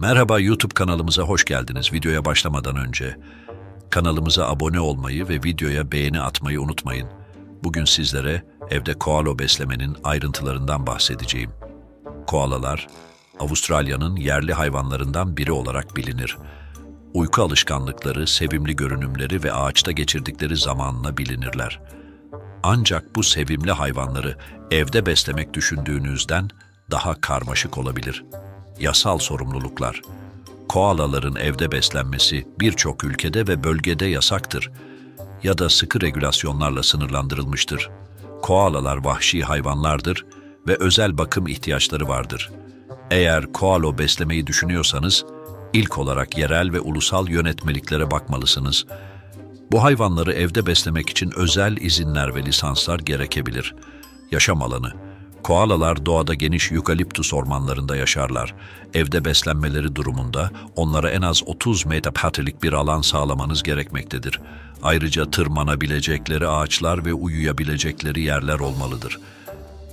Merhaba, YouTube kanalımıza hoş geldiniz. Videoya başlamadan önce kanalımıza abone olmayı ve videoya beğeni atmayı unutmayın. Bugün sizlere evde koala beslemenin ayrıntılarından bahsedeceğim. Koalalar, Avustralya'nın yerli hayvanlarından biri olarak bilinir. Uyku alışkanlıkları, sevimli görünümleri ve ağaçta geçirdikleri zamanla bilinirler. Ancak bu sevimli hayvanları evde beslemek düşündüğünüzden daha karmaşık olabilir. Yasal sorumluluklar. Koalaların evde beslenmesi birçok ülkede ve bölgede yasaktır ya da sıkı regülasyonlarla sınırlandırılmıştır. Koalalar vahşi hayvanlardır ve özel bakım ihtiyaçları vardır. Eğer koala beslemeyi düşünüyorsanız, ilk olarak yerel ve ulusal yönetmeliklere bakmalısınız. Bu hayvanları evde beslemek için özel izinler ve lisanslar gerekebilir. Yaşam alanı. Koalalar doğada geniş yukaliptus ormanlarında yaşarlar. Evde beslenmeleri durumunda onlara en az 30 metreküp bir alan sağlamanız gerekmektedir. Ayrıca tırmanabilecekleri ağaçlar ve uyuyabilecekleri yerler olmalıdır.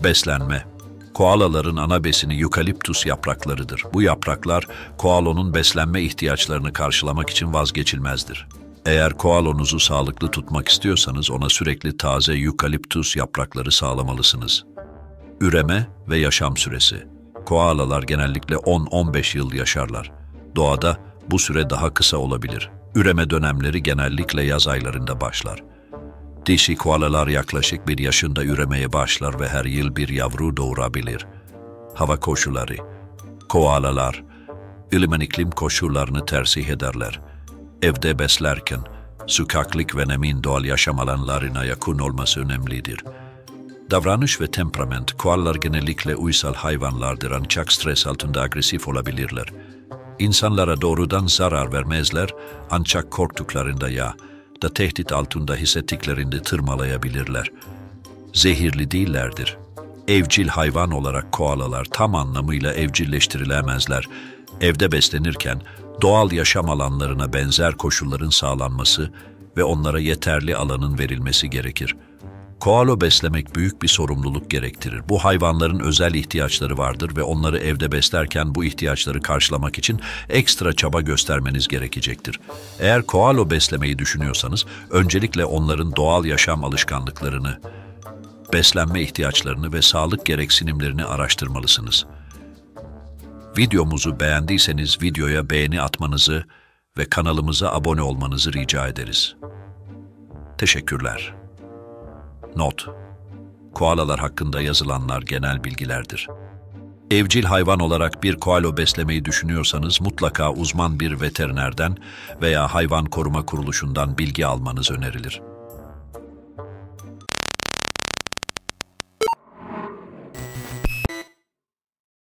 Beslenme. Koalaların ana besini yukaliptus yapraklarıdır. Bu yapraklar koalonun beslenme ihtiyaçlarını karşılamak için vazgeçilmezdir. Eğer koalonuzu sağlıklı tutmak istiyorsanız ona sürekli taze yukaliptus yaprakları sağlamalısınız. Üreme ve yaşam süresi. Koalalar genellikle 10-15 yıl yaşarlar. Doğada bu süre daha kısa olabilir. Üreme dönemleri genellikle yaz aylarında başlar. Dişi koalalar yaklaşık 1 yaşında üremeye başlar ve her yıl bir yavru doğurabilir. Hava koşulları. Koalalar ılıman iklim koşullarını tercih ederler. Evde beslerken sokaklık ve nemin doğal yaşam alanlarına yakın olması önemlidir. Davranış ve temperament. Koalalar genellikle uysal hayvanlardır ancak stres altında agresif olabilirler. İnsanlara doğrudan zarar vermezler ancak korktuklarında ya da tehdit altında hissettiklerinde tırmalayabilirler. Zehirli değillerdir. Evcil hayvan olarak koalalar tam anlamıyla evcilleştirilemezler. Evde beslenirken doğal yaşam alanlarına benzer koşulların sağlanması ve onlara yeterli alanın verilmesi gerekir. Koala beslemek büyük bir sorumluluk gerektirir. Bu hayvanların özel ihtiyaçları vardır ve onları evde beslerken bu ihtiyaçları karşılamak için ekstra çaba göstermeniz gerekecektir. Eğer koala beslemeyi düşünüyorsanız, öncelikle onların doğal yaşam alışkanlıklarını, beslenme ihtiyaçlarını ve sağlık gereksinimlerini araştırmalısınız. Videomuzu beğendiyseniz videoya beğeni atmanızı ve kanalımıza abone olmanızı rica ederiz. Teşekkürler. Not: Koalalar hakkında yazılanlar genel bilgilerdir. Evcil hayvan olarak bir koala beslemeyi düşünüyorsanız mutlaka uzman bir veterinerden veya hayvan koruma kuruluşundan bilgi almanız önerilir.